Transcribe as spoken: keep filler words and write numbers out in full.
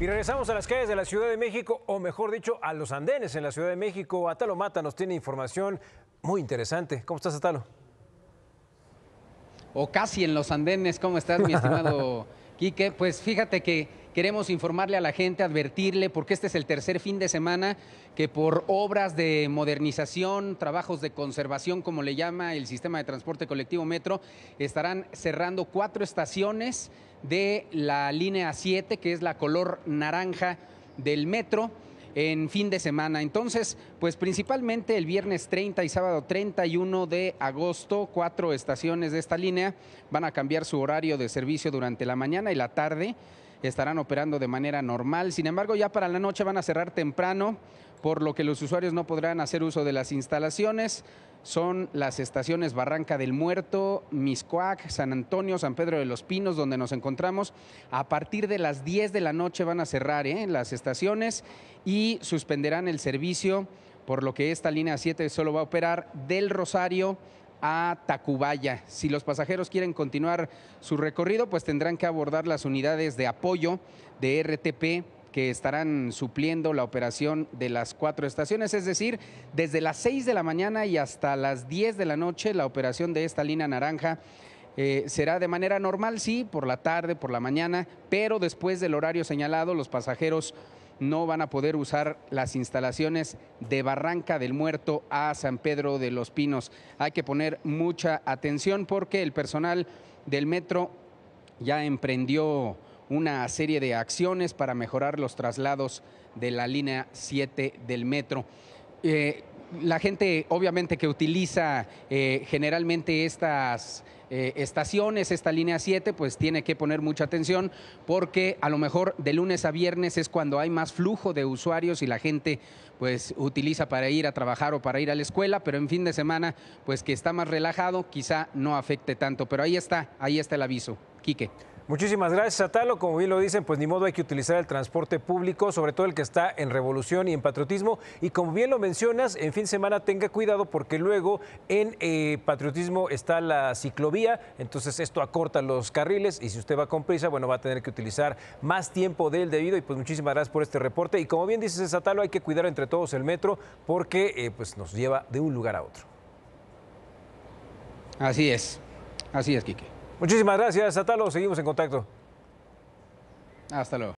Y regresamos a las calles de la Ciudad de México, o mejor dicho, a los andenes en la Ciudad de México. Atalo Mata nos tiene información muy interesante. ¿Cómo estás, Atalo? O casi en los andenes. ¿Cómo estás, mi estimado Quique? Pues fíjate que queremos informarle a la gente, advertirle, porque este es el tercer fin de semana que por obras de modernización, trabajos de conservación, como le llama el sistema de transporte colectivo Metro, estarán cerrando cuatro estaciones de la línea siete, que es la color naranja del Metro, en fin de semana. Entonces, pues principalmente el viernes treinta y sábado treinta y uno de agosto, cuatro estaciones de esta línea van a cambiar su horario de servicio durante la mañana y la tarde. Estarán operando de manera normal. Sin embargo, ya para la noche van a cerrar temprano, por lo que los usuarios no podrán hacer uso de las instalaciones. Son las estaciones Barranca del Muerto, Mixcoac, San Antonio, San Pedro de los Pinos, donde nos encontramos. A partir de las diez de la noche van a cerrar ¿eh? las estaciones y suspenderán el servicio, por lo que esta línea siete solo va a operar del Rosario a Tacubaya. Si los pasajeros quieren continuar su recorrido, pues tendrán que abordar las unidades de apoyo de R T P que estarán supliendo la operación de las cuatro estaciones, es decir, desde las seis de la mañana y hasta las diez de la noche la operación de esta línea naranja eh, será de manera normal, sí, por la tarde, por la mañana, pero después del horario señalado los pasajeros no van a poder usar las instalaciones de Barranca del Muerto a San Pedro de los Pinos. Hay que poner mucha atención porque el personal del Metro ya emprendió una serie de acciones para mejorar los traslados de la línea siete del Metro. Eh, la gente obviamente que utiliza eh, generalmente estas Eh, estaciones, esta línea siete, pues tiene que poner mucha atención porque a lo mejor de lunes a viernes es cuando hay más flujo de usuarios y la gente pues utiliza para ir a trabajar o para ir a la escuela, pero en fin de semana pues que está más relajado, quizá no afecte tanto, pero ahí está, ahí está el aviso, Quique. Muchísimas gracias, Atalo. Como bien lo dicen, pues ni modo, hay que utilizar el transporte público, sobre todo el que está en revolución y en patriotismo. Y como bien lo mencionas, en fin de semana tenga cuidado porque luego en eh, patriotismo está la ciclovía, entonces esto acorta los carriles y si usted va con prisa, bueno, va a tener que utilizar más tiempo del debido. Y pues muchísimas gracias por este reporte. Y como bien dices, Atalo, hay que cuidar entre todos el Metro porque eh, pues nos lleva de un lugar a otro. Así es, así es, Quique. Muchísimas gracias, Atalo. Seguimos en contacto. Hasta luego.